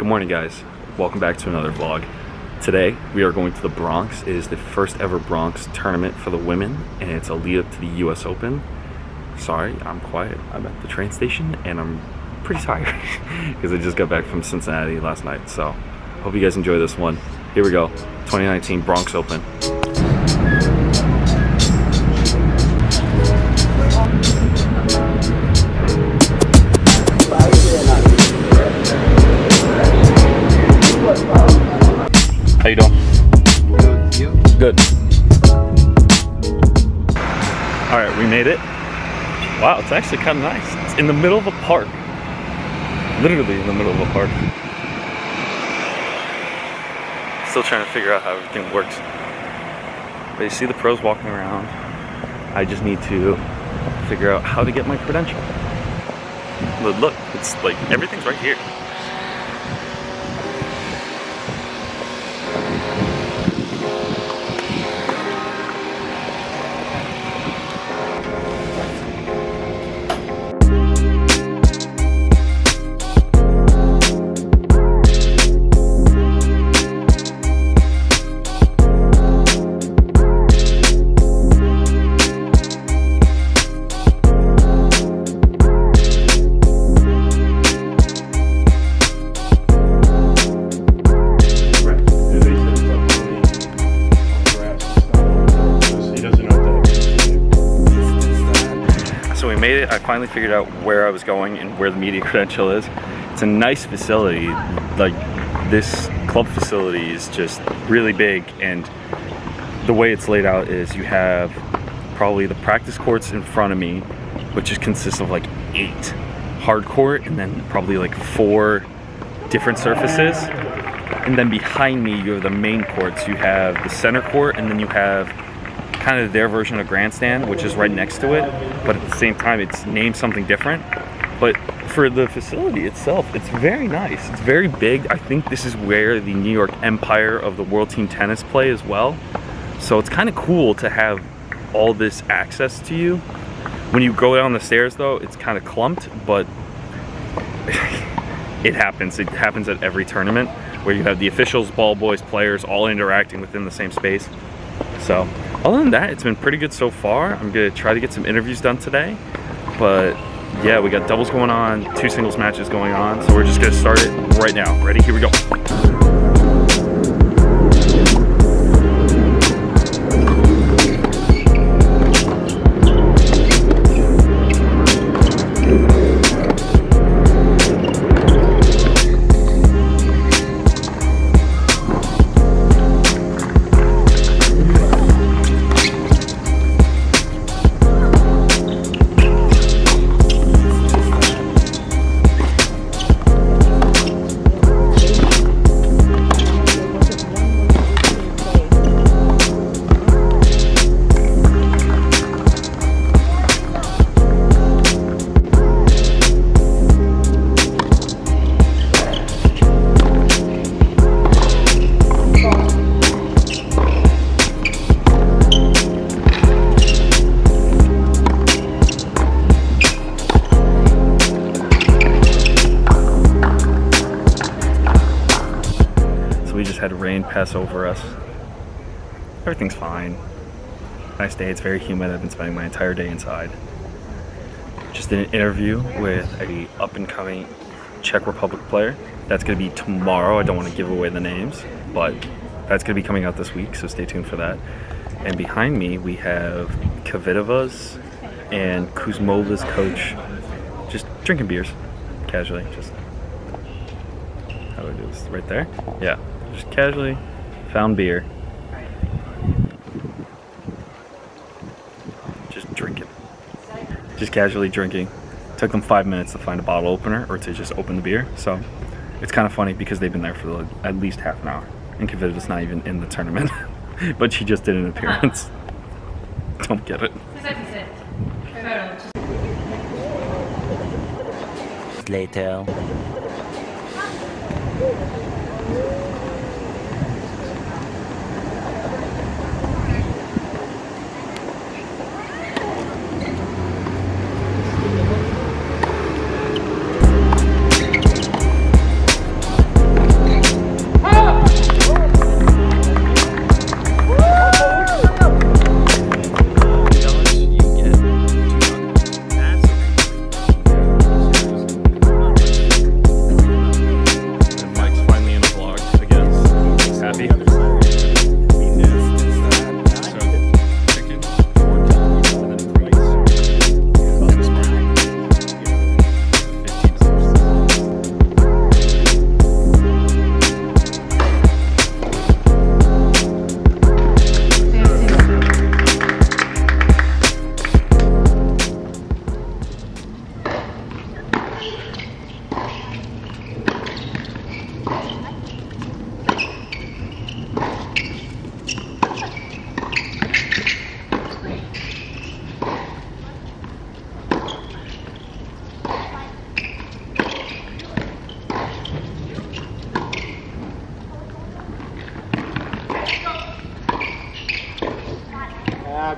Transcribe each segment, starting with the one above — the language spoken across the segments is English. Good morning, guys. Welcome back to another vlog. Today we are going to the Bronx. It is the first ever Bronx tournament for the women, and it's a lead up to the US Open. Sorry, I'm quiet. I'm at the train station and I'm pretty tired because I just got back from Cincinnati last night. So hope you guys enjoy this one. Here we go, 2019 Bronx Open. How you doing? Good. You? Good. All right, we made it. Wow, it's actually kind of nice. It's in the middle of a park. Literally in the middle of a park. Still trying to figure out how everything works. But you see the pros walking around. I just need to figure out how to get my credential. But look, it's like everything's right here. I finally figured out where I was going and where the media credential is. It's a nice facility. Like, this club facility is just really big, and the way it's laid out is you have probably the practice courts in front of me, which just consists of like 8 hard court and then probably like 4 different surfaces. And then behind me you have the main courts. You have the center court, and then you have kind of their version of grandstand, which is right next to it, but at the same time it's named something different. But for the facility itself, it's very nice. It's very big. I think this is where the New York Empire of the World Team Tennis play as well. So it's kind of cool to have all this access to you. When you go down the stairs though, it's kind of clumped, but it happens. It happens at every tournament where you have the officials, ball boys, players all interacting within the same space. So other than that, it's been pretty good so far. I'm gonna try to get some interviews done today, but yeah, we got doubles going on, 2 singles matches going on, so we're just gonna start it right now. Ready? Here we go. Had rain pass over us. Everything's fine. Nice day. It's very humid. I've been spending my entire day inside. Just did an interview with a up-and-coming Czech Republic player. That's going to be tomorrow. I don't want to give away the names, but that's going to be coming out this week, so stay tuned for that. And behind me we have Kvitova's and Kuzmova's coach just drinking beers casually. Just how do I do this? Right there? Yeah. Just casually found beer. Just drinking. Just casually drinking. Took them 5 minutes to find a bottle opener or to just open the beer. So it's kind of funny because they've been there for at least half an hour. And Kvitova's not even in the tournament. But she just did an appearance. Don't get it. Later.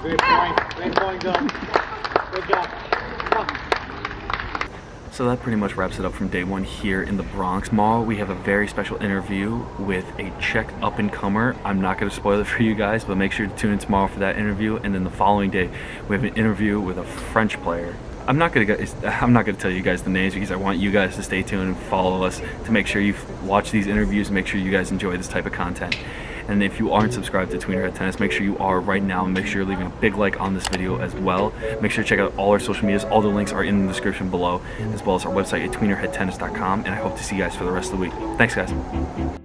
Great point, John. Good job. So that pretty much wraps it up from day one here in the Bronx Mall. We have a very special interview with a Czech up-and-comer. I'm not going to spoil it for you guys, but make sure to tune in tomorrow for that interview. And then the following day, we have an interview with a French player. I'm not gonna tell you guys the names because I want you guys to stay tuned and follow us to make sure you watch these interviews. Make sure you guys enjoy this type of content. And if you aren't subscribed to Tweener Head Tennis, make sure you are right now, and make sure you're leaving a big like on this video as well. Make sure to check out all our social medias. All the links are in the description below, as well as our website at tweenerheadtennis.com. And I hope to see you guys for the rest of the week. Thanks, guys.